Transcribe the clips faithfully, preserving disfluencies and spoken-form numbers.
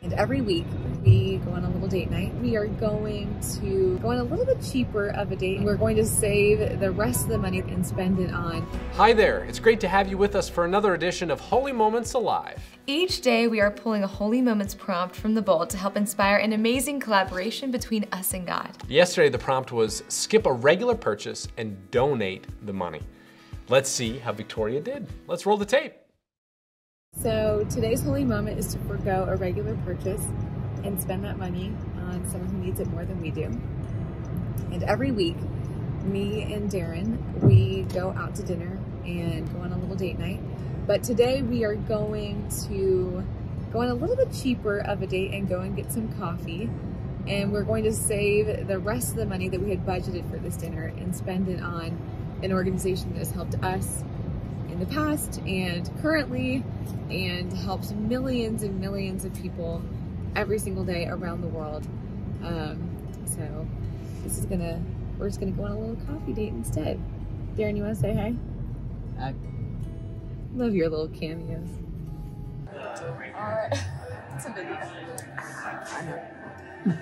And every week we go on a little date night. We are going to go on a little bit cheaper of a date. We're going to save the rest of the money and spend it on. Hi there, it's great to have you with us for another edition of Holy Moments Alive. Each day we are pulling a Holy Moments prompt from the bowl to help inspire an amazing collaboration between us and God. Yesterday the prompt was skip a regular purchase and donate the money. Let's see how Victoria did. Let's roll the tape. So today's holy moment is to forego a regular purchase and spend that money on someone who needs it more than we do. And every week, me and Darren, we go out to dinner and go on a little date night. But today we are going to go on a little bit cheaper of a date and go and get some coffee. And we're going to save the rest of the money that we had budgeted for this dinner and spend it on an organization that has helped us in the past and currently, and helps millions and millions of people every single day around the world. Um, so this is gonna, we're just gonna go on a little coffee date instead. Darren, you wanna say hi? Hi. Love your little cameos. Uh, it's a video. I know.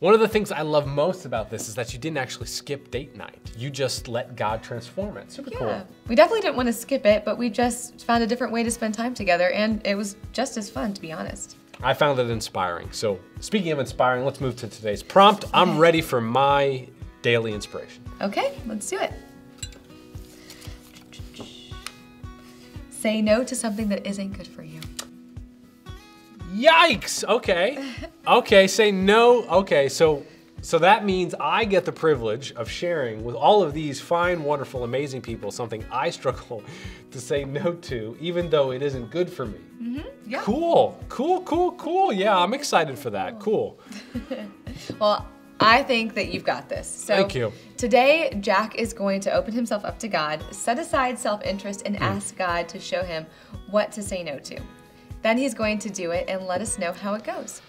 One of the things I love most about this is that you didn't actually skip date night. You just let God transform it. Super yeah. cool. We definitely didn't want to skip it, but we just found a different way to spend time together, and it was just as fun, to be honest. I found it inspiring. So speaking of inspiring, let's move to today's prompt. I'm ready for my daily inspiration. Okay, let's do it. Say no to something that isn't good for you. Yikes, okay. Okay, say no, okay. So so that means I get the privilege of sharing with all of these fine, wonderful, amazing people something I struggle to say no to, even though it isn't good for me. Mm-hmm, yeah. Cool, cool, cool, cool. Yeah, I'm excited for that, cool. Well, I think that you've got this. So thank you. Today, Jack is going to open himself up to God, set aside self-interest, and mm. ask God to show him what to say no to. Then he's going to do it and let us know how it goes.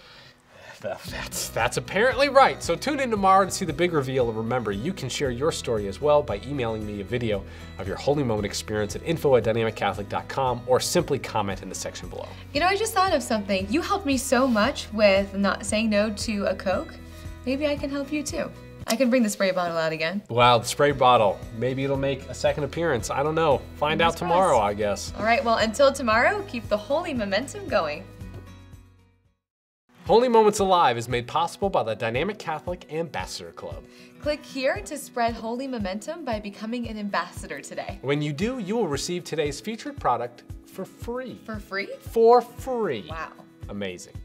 That's, that's apparently right. So tune in tomorrow to see the big reveal. And remember, you can share your story as well by emailing me a video of your Holy Moment experience at info at dynamic catholic dot com, or simply comment in the section below. You know, I just thought of something. You helped me so much with not saying no to a Coke. Maybe I can help you too. I can bring the spray bottle out again. Wow, the spray bottle. Maybe it'll make a second appearance. I don't know. Find out tomorrow, I guess. All right, well, until tomorrow, keep the holy momentum going. Holy Moments Alive is made possible by the Dynamic Catholic Ambassador Club. Click here to spread holy momentum by becoming an ambassador today. When you do, you will receive today's featured product for free. For free? For free. Wow. Amazing.